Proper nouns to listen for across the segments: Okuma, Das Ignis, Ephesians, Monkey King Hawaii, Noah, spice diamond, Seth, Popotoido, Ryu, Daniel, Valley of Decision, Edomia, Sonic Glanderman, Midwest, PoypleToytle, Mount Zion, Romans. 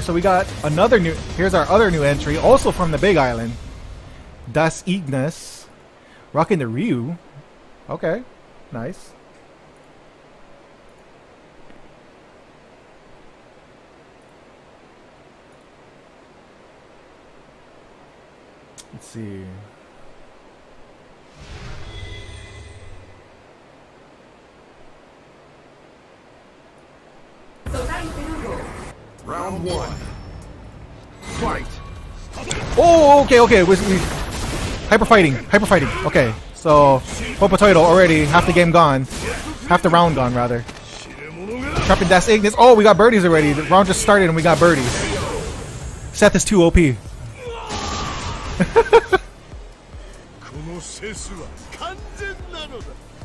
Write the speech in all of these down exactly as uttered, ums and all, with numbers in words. similar, so we got another new... Here's our other new entry, also from the Big Island. Das Ignis. Rocking the Ryu. Okay, nice. Let's see... Round one. Fight. Oh, okay, okay. We, we, hyper fighting. Hyper fighting. Okay. So, Popotoido already. Half the game gone. Half the round gone, rather. Trapping Das Ignis. Oh, we got birdies already. The round just started and we got birdies. Seth is too O P.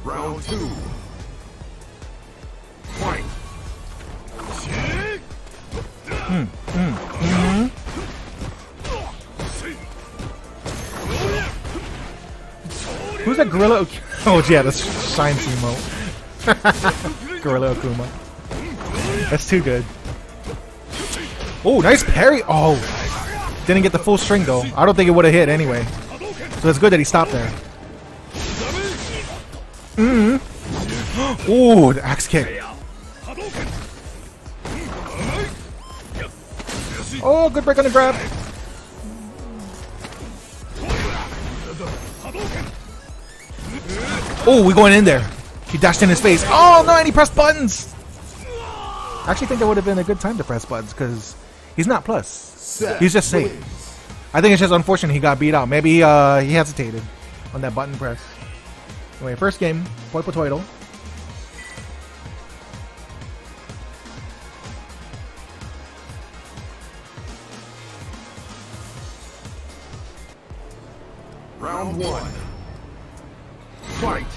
Round two. Fight. Mm, mm, mm-hmm. Who's that gorilla? Ok oh yeah, that's Shine Teemo. Gorilla Okuma. That's too good. Oh, nice parry. Oh, didn't get the full string though. I don't think it would have hit anyway. So it's good that he stopped there. Mm hmm. Oh, the axe kick. Oh, good break on the grab. Oh, we're going in there. He dashed in his face. Oh, no, and he pressed buttons. I actually think that would have been a good time to press buttons because he's not plus. He's just safe. I think it's just unfortunate he got beat out. Maybe uh, he hesitated on that button press. Anyway, first game, PoypleToytle. Round one. Fight.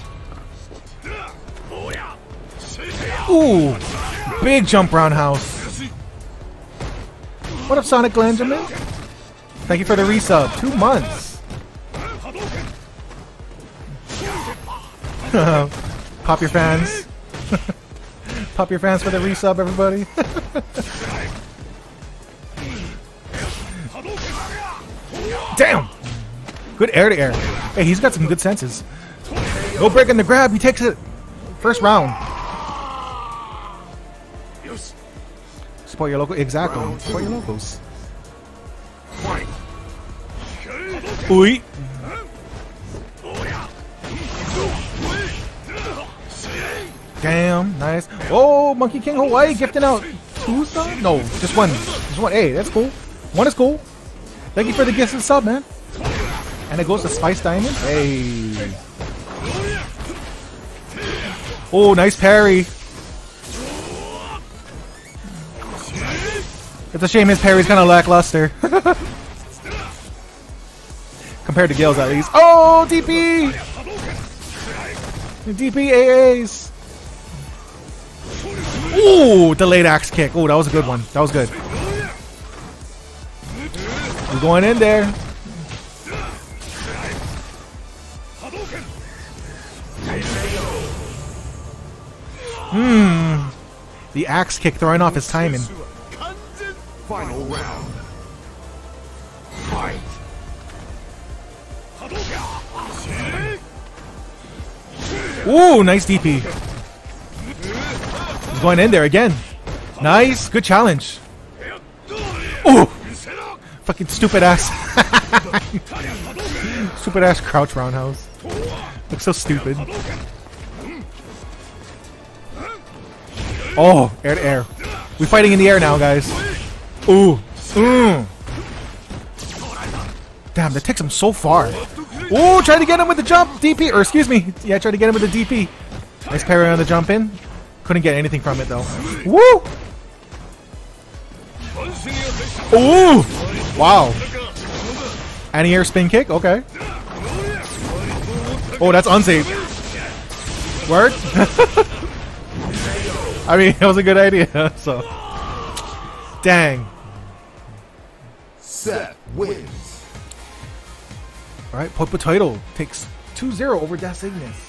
Ooh, big jump roundhouse. What up, Sonic Glanderman? Thank you for the resub. Two months. Pop your fans. Pop your fans for the resub, everybody. Damn. Good air to air. Hey, he's got some good senses. No break in the grab. He takes it. First round. Support your local. Exactly. Support your locals. Oi. Damn. Nice. Oh, Monkey King Hawaii gifting out two subs? No, just one. Just one. Hey, that's cool. One is cool. Thank you for the gifts and sub, man. And it goes to Spice Diamond. Hey. Oh, nice parry. It's a shame his parry's kind of lackluster. Compared to Gale's at least. Oh, D P! D P A As. Ooh, delayed axe kick. Oh, that was a good one. That was good. I'm going in there. Hmm. The axe kick throwing off his timing. Final round. Fight. Ooh, nice D P. He's going in there again. Nice, good challenge. Ooh. Fucking stupid ass. Stupid ass crouch roundhouse. Looks so stupid. Oh, air to air. We're fighting in the air now, guys. Ooh. Ooh. Damn, that takes him so far. Ooh, try to get him with the jump. D P. Or, excuse me. Yeah, try to get him with the D P. Nice parry on the jump in. Couldn't get anything from it, though. Woo! Ooh! Wow. Anti-air spin kick? Okay. Oh, that's unsafe. Word? I mean, it was a good idea, so. Dang. Seth wins. Alright, PoypleToytle takes two zero over Das Ignis.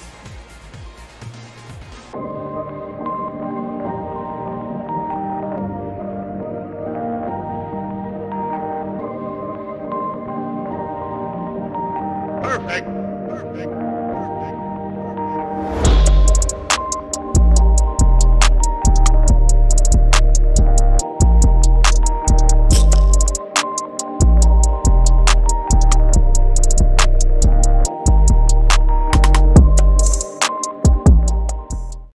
Perfect. Perfect.